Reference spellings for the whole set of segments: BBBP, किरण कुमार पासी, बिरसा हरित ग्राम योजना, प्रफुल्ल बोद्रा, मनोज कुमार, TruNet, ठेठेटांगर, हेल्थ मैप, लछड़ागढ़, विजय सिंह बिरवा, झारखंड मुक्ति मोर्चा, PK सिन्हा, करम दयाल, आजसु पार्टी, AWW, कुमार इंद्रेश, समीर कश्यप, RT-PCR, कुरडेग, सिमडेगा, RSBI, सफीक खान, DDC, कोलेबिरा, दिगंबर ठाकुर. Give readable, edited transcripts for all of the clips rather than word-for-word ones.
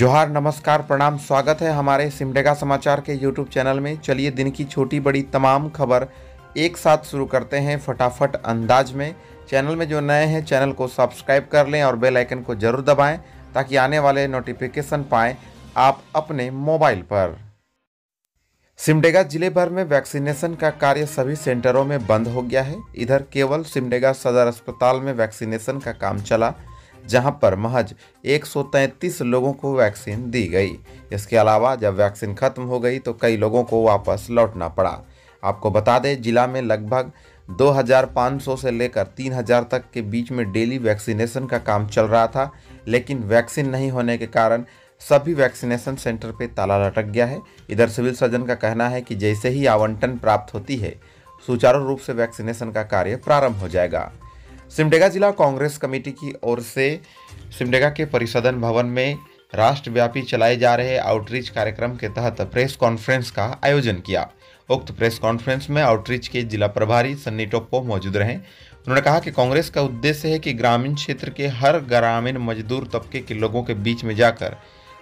जोहार, नमस्कार, प्रणाम, स्वागत है हमारे सिमडेगा समाचार के यूट्यूब चैनल में। चलिए दिन की छोटी बड़ी तमाम खबर एक साथ शुरू करते हैं फटाफट अंदाज में। चैनल में जो नए हैं चैनल को सब्सक्राइब कर लें और बेल आइकन को ज़रूर दबाएं ताकि आने वाले नोटिफिकेशन पाएं आप अपने मोबाइल पर। सिमडेगा जिले भर में वैक्सीनेशन का कार्य सभी सेंटरों में बंद हो गया है। इधर केवल सिमडेगा सदर अस्पताल में वैक्सीनेशन का काम चला, जहां पर महज 133 लोगों को वैक्सीन दी गई। इसके अलावा जब वैक्सीन खत्म हो गई तो कई लोगों को वापस लौटना पड़ा। आपको बता दें जिला में लगभग 2500 से लेकर 3000 तक के बीच में डेली वैक्सीनेशन का काम चल रहा था, लेकिन वैक्सीन नहीं होने के कारण सभी वैक्सीनेशन सेंटर पे ताला लटक गया है। इधर सिविल सर्जन का कहना है कि जैसे ही आवंटन प्राप्त होती है सुचारू रूप से वैक्सीनेशन का कार्य प्रारंभ हो जाएगा। सिमडेगा जिला कांग्रेस कमेटी की ओर से सिमडेगा के परिसदन भवन में राष्ट्रव्यापी चलाए जा रहे आउटरीच कार्यक्रम के तहत प्रेस कॉन्फ्रेंस का आयोजन किया। उक्त प्रेस कॉन्फ्रेंस में आउटरीच के जिला प्रभारी सन्नी टोप्पो मौजूद रहे। उन्होंने कहा कि कांग्रेस का उद्देश्य है कि ग्रामीण क्षेत्र के हर ग्रामीण मजदूर तबके के लोगों के बीच में जाकर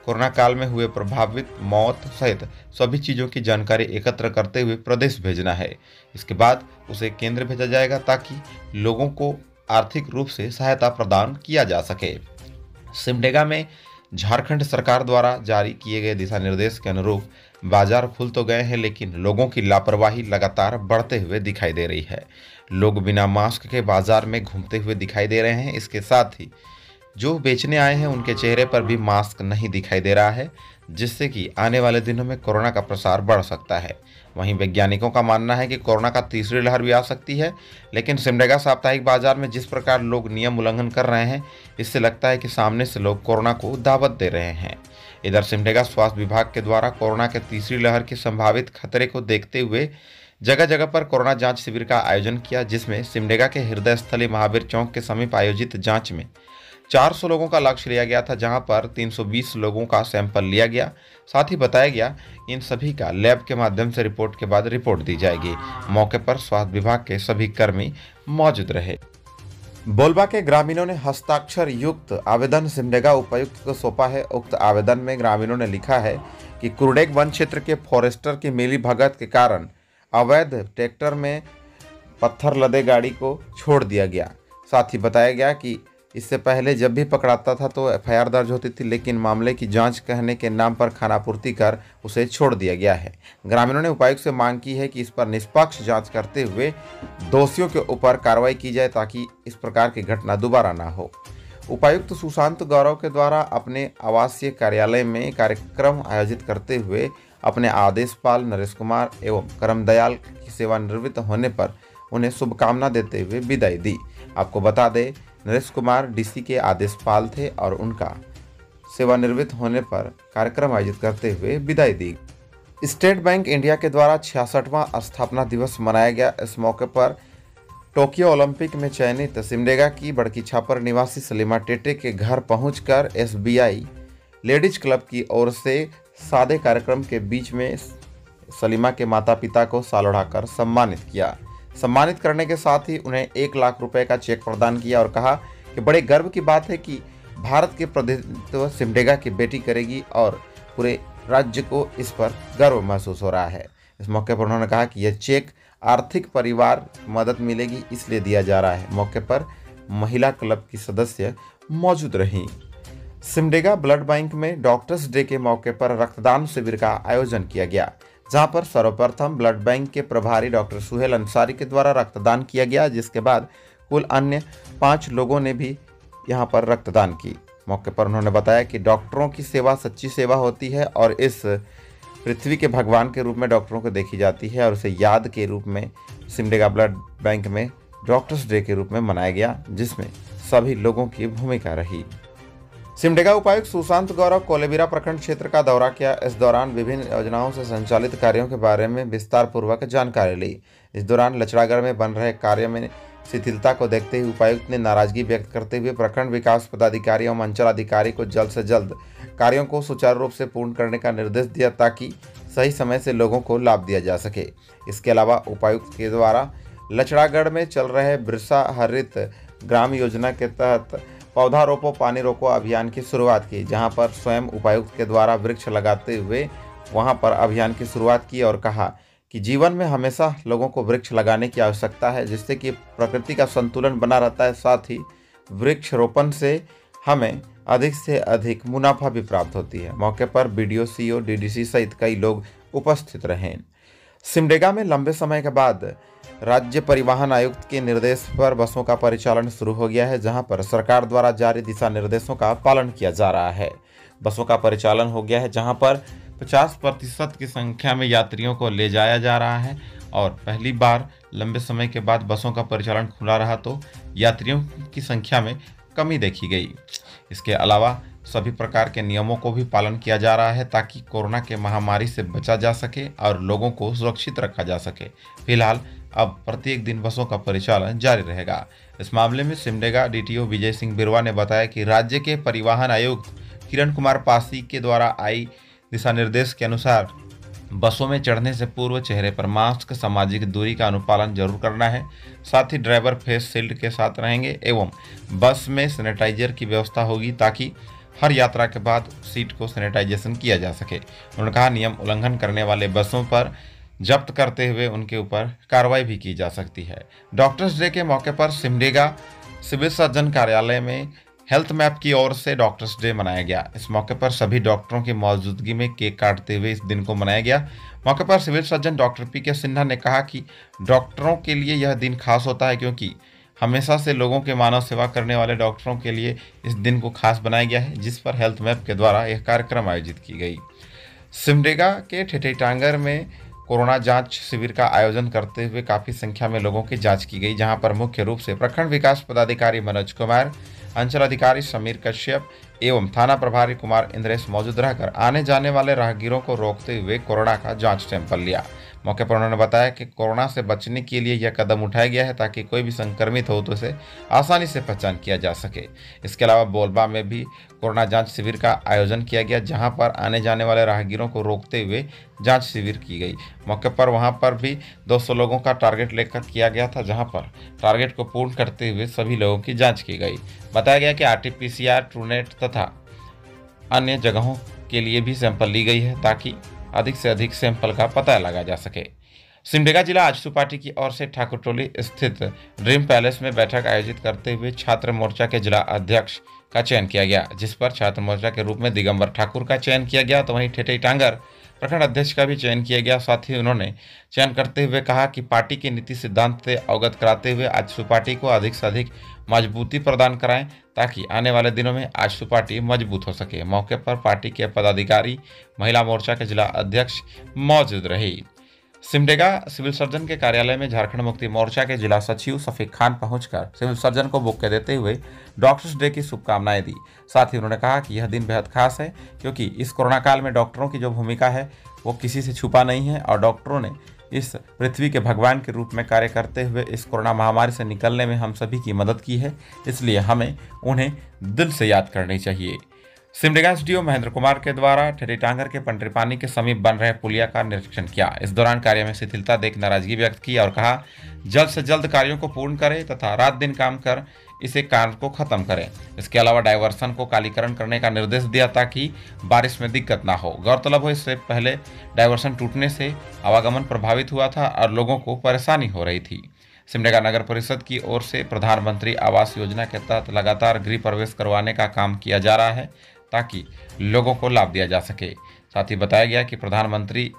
कोरोना काल में हुए प्रभावित मौत सहित सभी चीज़ों की जानकारी एकत्र करते हुए प्रदेश भेजना है। इसके बाद उसे केंद्र भेजा जाएगा ताकि लोगों को आर्थिक रूप से सहायता प्रदान किया जा सके। सिमडेगा में झारखंड सरकार द्वारा जारी किए गए दिशा निर्देश के अनुरूप बाजार खुल तो गए हैं, लेकिन लोगों की लापरवाही लगातार बढ़ते हुए दिखाई दे रही है। लोग बिना मास्क के बाजार में घूमते हुए दिखाई दे रहे हैं। इसके साथ ही जो बेचने आए हैं उनके चेहरे पर भी मास्क नहीं दिखाई दे रहा है, जिससे कि आने वाले दिनों में कोरोना का प्रसार बढ़ सकता है। वहीं वैज्ञानिकों का मानना है कि कोरोना का तीसरी लहर भी आ सकती है, लेकिन सिमडेगा साप्ताहिक बाजार में जिस प्रकार लोग नियम उल्लंघन कर रहे हैं इससे लगता है कि सामने से लोग कोरोना को दावत दे रहे हैं। इधर सिमडेगा स्वास्थ्य विभाग के द्वारा कोरोना के तीसरी लहर के संभावित खतरे को देखते हुए जगह जगह पर कोरोना जाँच शिविर का आयोजन किया, जिसमें सिमडेगा के हृदयस्थली महावीर चौक के समीप आयोजित जाँच में 400 लोगों का लक्ष्य लिया गया था, जहां पर 320 लोगों का सैंपल लिया गया। साथ ही बताया गया कि इन सभी का लैब के माध्यम से रिपोर्ट के बाद रिपोर्ट दी जाएगी। मौके पर स्वास्थ्य विभाग के सभी कर्मी मौजूद रहे। बोलबा के ग्रामीणों ने हस्ताक्षर युक्त आवेदन सिमडेगा उपायुक्त को सौंपा है। उक्त आवेदन में ग्रामीणों ने लिखा है कि कुरडेग वन क्षेत्र के फॉरेस्टर की मिलीभगत के कारण अवैध ट्रैक्टर में पत्थर लदे गाड़ी को छोड़ दिया गया। साथ ही बताया गया कि इससे पहले जब भी पकड़ाता था तो एफआईआर दर्ज होती थी, लेकिन मामले की जांच कहने के नाम पर खानापूर्ति कर उसे छोड़ दिया गया है। ग्रामीणों ने उपायुक्त से मांग की है कि इस पर निष्पक्ष जांच करते हुए दोषियों के ऊपर कार्रवाई की जाए ताकि इस प्रकार की घटना दोबारा ना हो। उपायुक्त सुशांत गौरव के द्वारा अपने आवासीय कार्यालय में कार्यक्रम आयोजित करते हुए अपने आदेशपाल नरेश कुमार एवं करम दयाल की सेवानिवृत्त होने पर उन्हें शुभकामना देते हुए विदाई दी। आपको बता दें नरेश कुमार डीसी के आदेशपाल थे और उनका सेवानिवृत्त होने पर कार्यक्रम आयोजित करते हुए विदाई दी। स्टेट बैंक इंडिया के द्वारा 66वां स्थापना दिवस मनाया गया। इस मौके पर टोक्यो ओलंपिक में चयनित सिमडेगा की बड़की छापर निवासी सलीमा टेटे के घर पहुंचकर एसबीआई लेडीज क्लब की ओर से सादे कार्यक्रम के बीच में सलीमा के माता पिता को साल ओढ़ाकर सम्मानित किया। सम्मानित करने के साथ ही उन्हें 1 लाख रुपए का चेक प्रदान किया और कहा कि बड़े गर्व की बात है कि भारत के प्रतिनिधित्व सिमडेगा की बेटी करेगी और पूरे राज्य को इस पर गर्व महसूस हो रहा है। इस मौके पर उन्होंने कहा कि यह चेक आर्थिक परिवार मदद मिलेगी इसलिए दिया जा रहा है। मौके पर महिला क्लब की सदस्य मौजूद रहीं। सिमडेगा ब्लड बैंक में डॉक्टर्स डे के मौके पर रक्तदान शिविर का आयोजन किया गया, जहां पर सर्वप्रथम ब्लड बैंक के प्रभारी डॉक्टर सुहेल अंसारी के द्वारा रक्तदान किया गया, जिसके बाद कुल अन्य 5 लोगों ने भी यहां पर रक्तदान की। मौके पर उन्होंने बताया कि डॉक्टरों की सेवा सच्ची सेवा होती है और इस पृथ्वी के भगवान के रूप में डॉक्टरों को देखी जाती है और उसे याद के रूप में सिमडेगा ब्लड बैंक में डॉक्टर्स डे के रूप में मनाया गया, जिसमें सभी लोगों की भूमिका रही। सिमडेगा उपायुक्त सुशांत गौरव कोलेबिरा प्रखंड क्षेत्र का दौरा किया। इस दौरान विभिन्न योजनाओं से संचालित कार्यों के बारे में विस्तार पूर्वक जानकारी ली। इस दौरान लछड़ागढ़ में बन रहे कार्य में शिथिलता को देखते हुए उपायुक्त ने नाराजगी व्यक्त करते हुए प्रखंड विकास पदाधिकारी एवं अंचलाधिकारी को जल्द से जल्द कार्यों को सुचारू रूप से पूर्ण करने का निर्देश दिया ताकि सही समय से लोगों को लाभ दिया जा सके। इसके अलावा उपायुक्त के द्वारा लछड़ागढ़ में चल रहे बिरसा हरित ग्राम योजना के तहत पौधा रोपो पानी रोको अभियान की शुरुआत की, जहां पर स्वयं उपायुक्त के द्वारा वृक्ष लगाते हुए वहां पर अभियान की शुरुआत की और कहा कि जीवन में हमेशा लोगों को वृक्ष लगाने की आवश्यकता है, जिससे कि प्रकृति का संतुलन बना रहता है। साथ ही वृक्षरोपण से हमें अधिक से अधिक मुनाफा भी प्राप्त होती है। मौके पर BDO, CO, DDC सहित कई लोग उपस्थित रहे। सिमडेगा में लंबे समय के बाद राज्य परिवहन आयुक्त के निर्देश पर बसों का परिचालन शुरू हो गया है, जहां पर सरकार द्वारा जारी दिशा निर्देशों का पालन किया जा रहा है। बसों का परिचालन हो गया है, जहां पर 50% की संख्या में यात्रियों को ले जाया जा रहा है और पहली बार लंबे समय के बाद बसों का परिचालन खुला रहा तो यात्रियों की संख्या में कमी देखी गई। इसके अलावा सभी प्रकार के नियमों को भी पालन किया जा रहा है ताकि कोरोना के महामारी से बचा जा सके और लोगों को सुरक्षित रखा जा सके। फिलहाल अब प्रत्येक दिन बसों का परिचालन जारी रहेगा। इस मामले में सिमडेगा DTO विजय सिंह बिरवा ने बताया कि राज्य के परिवहन आयुक्त किरण कुमार पासी के द्वारा आई दिशा निर्देश के अनुसार बसों में चढ़ने से पूर्व चेहरे पर मास्क, सामाजिक दूरी का अनुपालन जरूर करना है। साथ ही ड्राइवर फेस शील्ड के साथ रहेंगे एवं बस में सैनिटाइजर की व्यवस्था होगी ताकि हर यात्रा के बाद सीट को सैनिटाइजेशन किया जा सके। उन्होंने कहा नियम उल्लंघन करने वाले बसों पर जब्त करते हुए उनके ऊपर कार्रवाई भी की जा सकती है। डॉक्टर्स डे के मौके पर सिमडेगा सिविल सर्जन कार्यालय में हेल्थ मैप की ओर से डॉक्टर्स डे मनाया गया। इस मौके पर सभी डॉक्टरों की मौजूदगी में केक काटते हुए इस दिन को मनाया गया। मौके पर civil surgeon doctor PK सिन्हा ने कहा कि डॉक्टरों के लिए यह दिन खास होता है क्योंकि हमेशा से लोगों के मानव सेवा करने वाले डॉक्टरों के लिए इस दिन को खास बनाया गया है, जिस पर हेल्थ मैप के द्वारा यह कार्यक्रम आयोजित की गई। सिमडेगा के ठेठेटांगर में कोरोना जांच शिविर का आयोजन करते हुए काफ़ी संख्या में लोगों की जांच की गई, जहां पर मुख्य रूप से प्रखंड विकास पदाधिकारी मनोज कुमार, अंचलाधिकारी समीर कश्यप एवं थाना प्रभारी कुमार इंद्रेश मौजूद रहकर आने जाने वाले राहगीरों को रोकते हुए कोरोना का जांच सैंपल लिया। मौके पर उन्होंने बताया कि कोरोना से बचने के लिए यह कदम उठाया गया है ताकि कोई भी संक्रमित हो तो उसे आसानी से पहचान किया जा सके। इसके अलावा बोलबा में भी कोरोना जांच शिविर का आयोजन किया गया, जहां पर आने जाने वाले राहगीरों को रोकते हुए जांच शिविर की गई। मौके पर वहां पर भी 200 लोगों का टारगेट लेकर किया गया था, जहाँ पर टारगेट को पूर्ण करते हुए सभी लोगों की जाँच की गई। बताया गया कि RT-PCR, TruNet तथा अन्य जगहों के लिए भी सैंपल ली गई है ताकि अधिक से अधिक सैंपल का पता लगाया जा सके। सिमडेगा जिला आजसु पार्टी की ओर से ठाकुर टोली स्थित ड्रीम पैलेस में बैठक आयोजित करते हुए छात्र मोर्चा के जिला अध्यक्ष का चयन किया गया, जिस पर छात्र मोर्चा के रूप में दिगंबर ठाकुर का चयन किया गया तो वहीं ठेठेटांगर प्रखंड अध्यक्ष का भी चयन किया गया। साथ ही उन्होंने चयन करते हुए कहा कि पार्टी के नीति सिद्धांत से अवगत कराते हुए आजसु पार्टी को अधिक से अधिक मजबूती प्रदान कराएं ताकि आने वाले दिनों में आजसु पार्टी मजबूत हो सके। मौके पर पार्टी के पदाधिकारी, महिला मोर्चा के जिला अध्यक्ष मौजूद रहे। सिमडेगा सिविल सर्जन के कार्यालय में झारखंड मुक्ति मोर्चा के जिला सचिव सफीक खान पहुंचकर सिविल सर्जन को बुक देते हुए डॉक्टर्स डे की शुभकामनाएं दी। साथ ही उन्होंने कहा कि यह दिन बेहद खास है क्योंकि इस कोरोना काल में डॉक्टरों की जो भूमिका है वो किसी से छुपा नहीं है और डॉक्टरों ने इस पृथ्वी के भगवान के रूप में कार्य करते हुए इस कोरोना महामारी से निकलने में हम सभी की मदद की है, इसलिए हमें उन्हें दिल से याद करनी चाहिए। सिमडेगा SDO महेंद्र कुमार के द्वारा ठेठेटांगर के पंटरीपानी के समीप बन रहे पुलिया का निरीक्षण किया। इस दौरान कार्य में शिथिलता देख नाराजगी व्यक्त की और कहा जल्द से जल्द कार्यों को पूर्ण करें तथा रात दिन काम कर इसे कार्य को खत्म करें। इसके अलावा डायवर्सन को कालीकरण करने का निर्देश दिया ताकि बारिश में दिक्कत ना हो। गौरतलब हो इससे पहले डायवर्सन टूटने से आवागमन प्रभावित हुआ था और लोगों को परेशानी हो रही थी। सिमडेगा नगर परिषद की ओर से प्रधानमंत्री आवास योजना के तहत लगातार गृह प्रवेश करवाने का काम किया जा रहा है ताकि लोगों को लाभ दिया जा सके। साथ ही बताया गया कि प्रधानमंत्री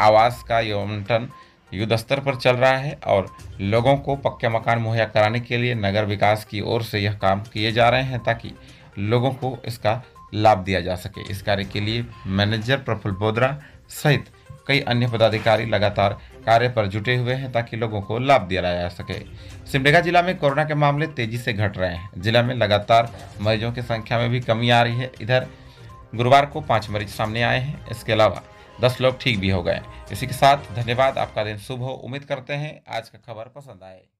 आवास का यह आवंटन युद्ध स्तर पर चल रहा है और लोगों को पक्के मकान मुहैया कराने के लिए नगर विकास की ओर से यह काम किए जा रहे हैं ताकि लोगों को इसका लाभ दिया जा सके। इस कार्य के लिए मैनेजर प्रफुल्ल बोद्रा सहित कई अन्य पदाधिकारी लगातार कार्य पर जुटे हुए हैं ताकि लोगों को लाभ दिया जा सके। सिमडेगा जिला में कोरोना के मामले तेजी से घट रहे हैं। जिला में लगातार मरीजों की संख्या में भी कमी आ रही है। इधर गुरुवार को 5 मरीज सामने आए हैं। इसके अलावा 10 लोग ठीक भी हो गए। इसी के साथ धन्यवाद। आपका दिन शुभ हो। उम्मीद करते हैं आज का खबर पसंद आए।